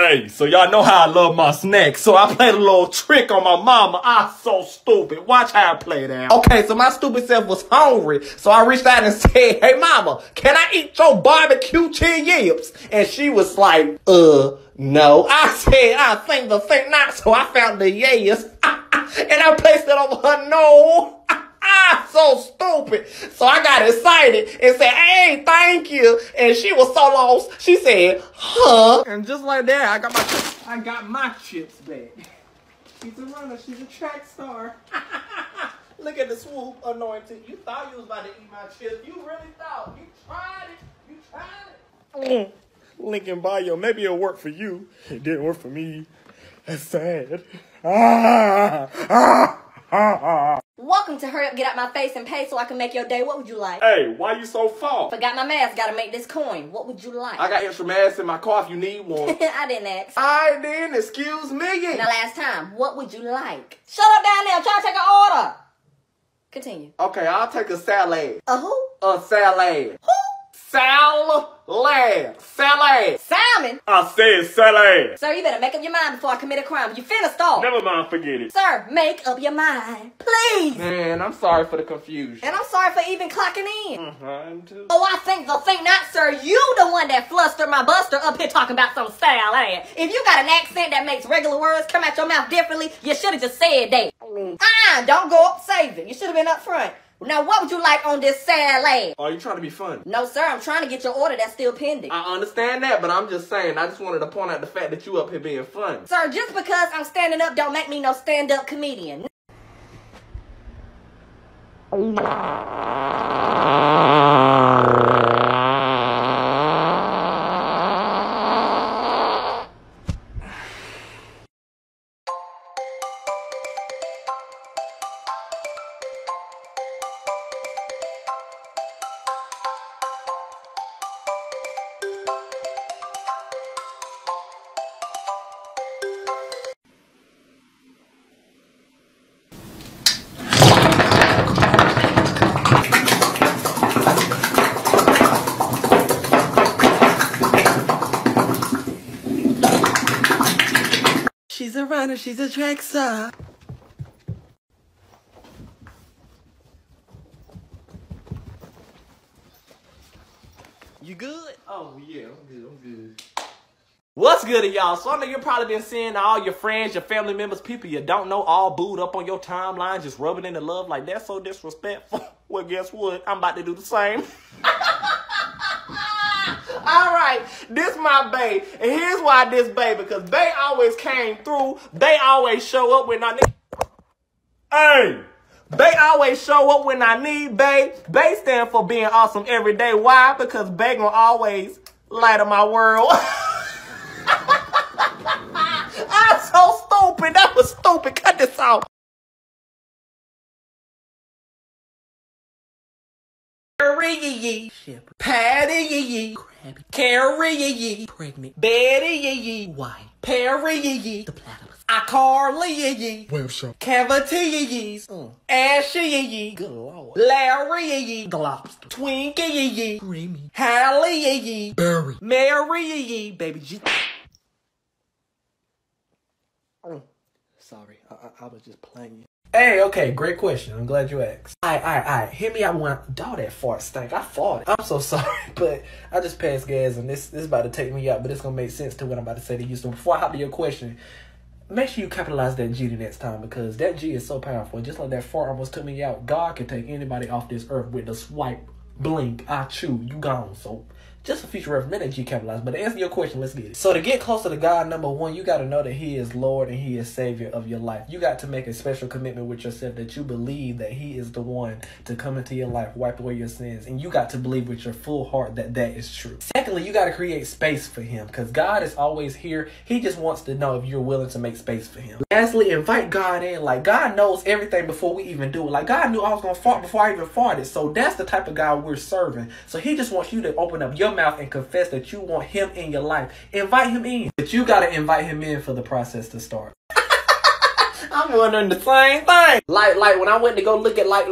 Hey, so y'all know how I love my snacks, so I played a little trick on my mama. I so stupid. Watch how I play that. Okay, so my stupid self was hungry, so I reached out and said, hey mama, can I eat your barbecue chin yips? And she was like, no. I said, I think the thing not, so I found the yes, and I placed it over her nose. I'm so stupid. So I got excited and said, hey, thank you. And she was so lost. She said, huh? And just like that, I got my chips. I got my chips back. She's a runner. She's a track star. Look at the swoop anointing. You thought you was about to eat my chips. You really thought. You tried it. You tried it. Lincoln bio. Maybe it'll work for you. It didn't work for me. That's sad. Welcome to Hurry Up, Get Out My Face and Pay So I Can Make Your Day. What would you like? Hey, why you so far? Forgot my mask, gotta make this coin. What would you like? I got extra masks in my car if you need one. I didn't ask. I didn't, excuse me. Now last time, what would you like? Shut up down there, I'm trying to take an order. Continue. Okay, I'll take a salad. A who? A salad. Who? Salad. Salad. Salmon? I said salad. Sir, you better make up your mind before I commit a crime. You finna stall. Never mind, forget it. Sir, make up your mind. Please. Man, I'm sorry for the confusion. And I'm sorry for even clocking in. Oh, I think the thing not, sir. You the one that flustered my buster up here talking about some salad. If you got an accent that makes regular words come out your mouth differently, you should have just said that. Don't go up saving. You should have been up front. Now, what would you like on this salad? Are you trying to be funny? No, sir. I'm trying to get your order that's still pending. I understand that, but I'm just saying. I just wanted to point out the fact that you up here being funny. Sir, just because I'm standing up don't make me no stand-up comedian. She's a runner, she's a track star. You good? Oh yeah, I'm good. What's good, y'all? So I know you've probably been seeing all your friends, your family members, people you don't know all booed up on your timeline, just rubbing in the love like that's so disrespectful. Well, guess what? I'm about to do the same. Alright, this my babe, and here's why this babe, because they always came through, they always show up when I need, hey, they always show up when I need babe, they stand for being awesome every day. Why? Because they gonna always light up my world. I'm so stupid, that was stupid, cut this off. Patty yee, crabby, carry yee, pregnant, Betty yee, white, Perry yee, the platypus, iCarly yee, Wilson, cavity yee, Ashy yee, Larry yee, Globster, Twinkie yee, Creamy, Hallie yee, Berry, Mary yee, baby G. Sorry, I was just playing. Hey, okay, great question. I'm glad you asked. All right. Hit me out when dog that fart stank. I farted. I'm so sorry, but I just passed gas and this is about to take me out, but it's going to make sense to what I'm about to say to you. So before I hop to your question, make sure you capitalize that G the next time because that G is so powerful. Just like that fart almost took me out, God can take anybody off this earth with a swipe, blink, I chew, you gone. So just a future reference, that G capitalized. But to answer your question, let's get it. So to get closer to God, number one, you got to know that he is Lord and he is Savior of your life. You got to make a special commitment with yourself that you believe that he is the one to come into your life, wipe away your sins. And you got to believe with your full heart that that is true. Secondly, you got to create space for him because God is always here. He just wants to know if you're willing to make space for him. Lastly, invite God in. Like, God knows everything before we even do it. Like, God knew I was going to fart before I even farted. So that's the type of God we're serving. So he just wants you to open up your mouth and confess that you want him in your life. Invite him in. But you gotta invite him in for the process to start. I'm wondering the same thing. Like when I went to go look at, like,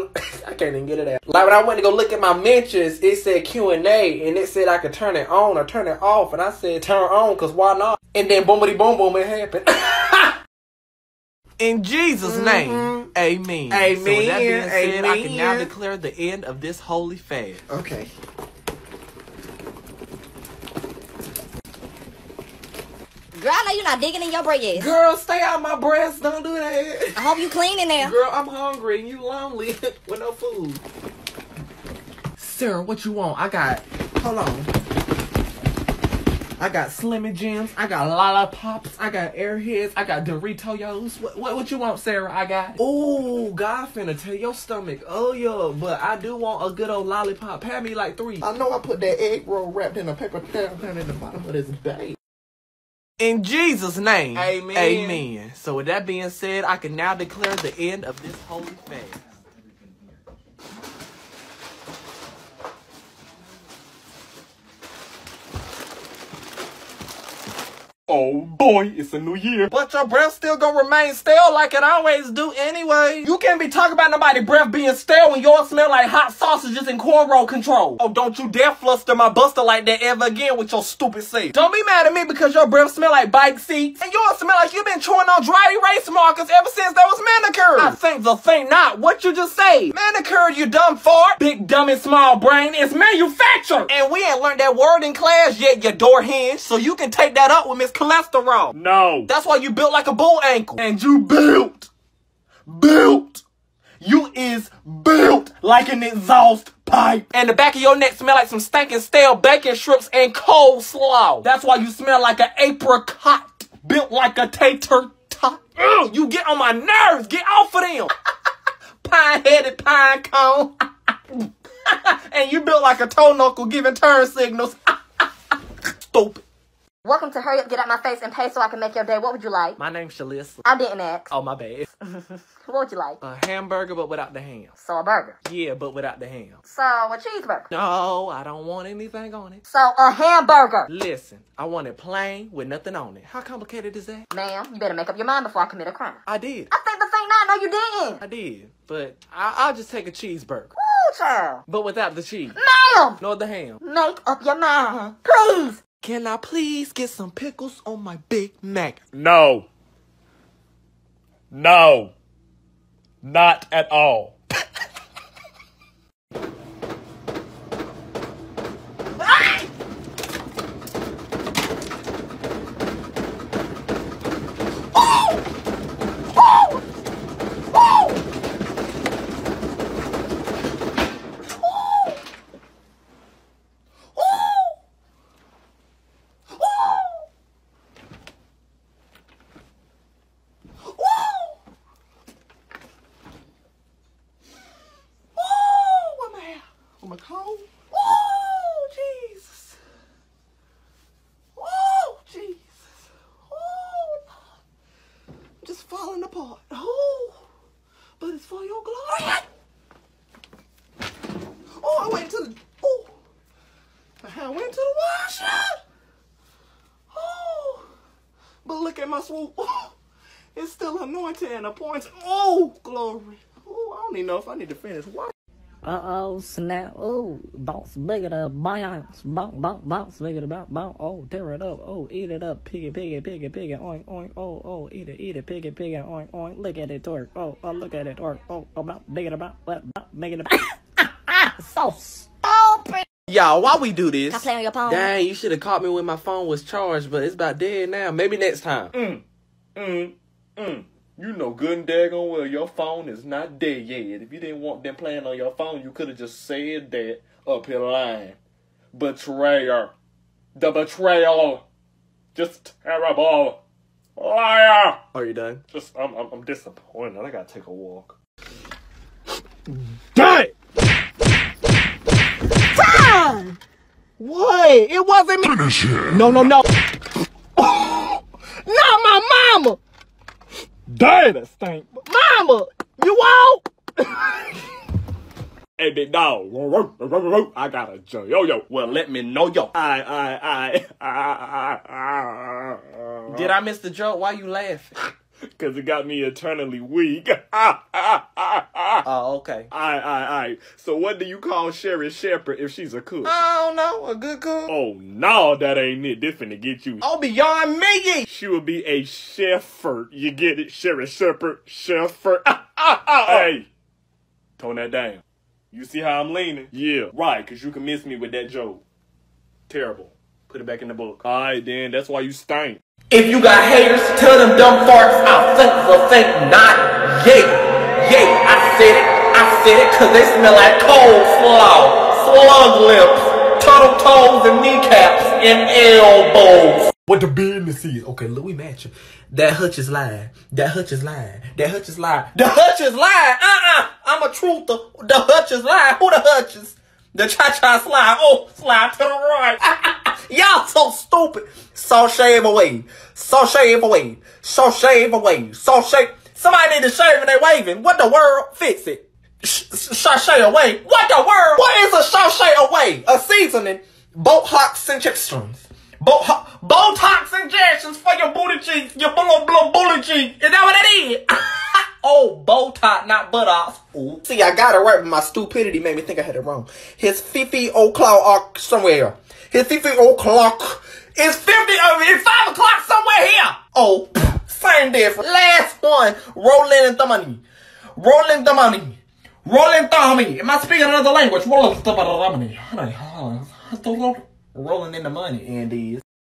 I can't even get it out. Like when I went to go look at my mentions, it said Q&A and it said I could turn it on or turn it off. And I said turn on because why not? And then boomity boom boom, it happened. In Jesus' name, amen. Amen. So with that being said, I can now declare the end of this holy fast. Okay. Girl, I know you're not digging in your breast. Girl, stay out my breast. Don't do that. I hope you clean in there. Girl, I'm hungry and you lonely with no food. Sarah, what you want? I got, hold on. I got Slimmy Jims. I got Lollipops. I got Airheads. I got Doritos. What you want, Sarah? I got. Ooh, God finna tear your stomach. Oh, yeah. But I do want a good old lollipop. Have me like 3. I know I put that egg roll wrapped in a paper towel in the bottom of this bag. In Jesus' name, amen. Amen. So with that being said, I can now declare the end of this holy fast. Oh boy, it's a new year. But your breath still gonna remain stale like it always do anyway. You can't be talking about nobody's breath being stale when yours smell like hot sausages and cornrow control. Oh, don't you dare fluster my buster like that ever again with your stupid self. Don't be mad at me because your breath smell like bike seats. And yours smell like you've been chewing on dry erase markers ever since there was manicured. I think the thing not what you just say. Manicured, you dumb fart. Big dumb and small brain. It's manufactured. And we ain't learned that word in class yet, you door hinge. So you can take that up with Miss Cholesterol. No. That's why you built like a bull ankle. And you built. Built. You is built like an exhaust pipe. And the back of your neck smell like some stinking stale bacon strips and coleslaw. That's why you smell like an apricot. Built like a tater tot. Ew, you get on my nerves. Get off of them. Pine-headed pine cone. And you built like a toe knuckle giving turn signals. Stupid. Welcome to Hurry Up, Get Out My Face, and Pay So I Can Make Your Day. What would you like? My name's Shalissa. I didn't ask. Oh, my bad. What would you like? A hamburger, but without the ham. So a burger? Yeah, but without the ham. So a cheeseburger? No, I don't want anything on it. So a hamburger? Listen, I want it plain with nothing on it. How complicated is that? Ma'am, you better make up your mind before I commit a crime. I did. I think the thing now. No, you didn't. I did, but I'll just take a cheeseburger. Ooh, child. But without the cheese. Ma'am! Nor the ham. Make up your mind. Please. Can I please get some pickles on my Big Mac? No. No. Not at all. Ah! Oh! Oh! Oh! It's still anointed and appointed. Oh, glory. Oh, I don't even know if I need to finish. Why? Uh-oh, snap. Oh, bounce, big it up. Bounce, bounce, bounce, bounce, big it up, bounce. Oh, tear it up. Oh, eat it up. Piggy, piggy, piggy, piggy, oink, oink. Oh, oh, eat it, piggy, piggy, oink, oink. Look at it, twerk. Oh, oh, look at it, twerk. Oh, about, big it about, make it about. Sauce. Y'all, why we do this? Can I play on your phone? Dang, you should have caught me when my phone was charged, but it's about dead now. Maybe next time. You know good and daggone well your phone is not dead yet. If you didn't want them playing on your phone, you could have just said that up here lying. Betrayer. The betrayal. Just terrible. Liar. Are you done? Just, I'm disappointed. I gotta take a walk. Dang! What? It wasn't me. Finish it. No, no, no. Oh, not my mama. Daddy stink. Mama, you won't. Hey, big dog. I got a yo-yo. Well, let me know yo. I. Did I miss the joke? Why you laughing? Because it got me eternally weak. Oh, okay. All right. So what do you call Sherri Shepherd if she's a cook? I don't know. A good cook? Oh, no, that ain't it. This finna get you. Oh, beyond me. She will be a Shepherd. You get it? Sherri Shepherd. Shepherd. Hey, tone that down. You see how I'm leaning? Yeah. Right, because you convinced me with that joke. Terrible. Put it back in the book. All right, then. That's why you stink. If you got haters, tell them dumb farts. I'll think or think not. Yay. Yay. I said it because they smell like cold slug lips, turtle toes and kneecaps and elbows. What the business is. Okay, Louis Matthew. That hutch is lying. That hutch is lying. That hutch is lying. The hutch is lying. I'm a truther. The hutch is lying. Who the hutch is? The cha-cha slide. Oh, slide to the right. Y'all so stupid. So shave away. So shave away. So shave away. So shave. Somebody need to shave and they waving. What the world? Fix it. Sashay away. What the world? What is a sashay away? A seasoning. Botox injections. Botox injections for your booty cheeks. Your blue booty cheek. Is that what it is? Oh, Botox, not buttocks. Ooh. See, I got it right, but my stupidity made me think I had it wrong. His 50 o'clock somewhere. His 50 o'clock. It's 5 o'clock somewhere here. Oh, same difference. Last one. Rolling the money. Am I speaking another language? Rolling in the money, and it is.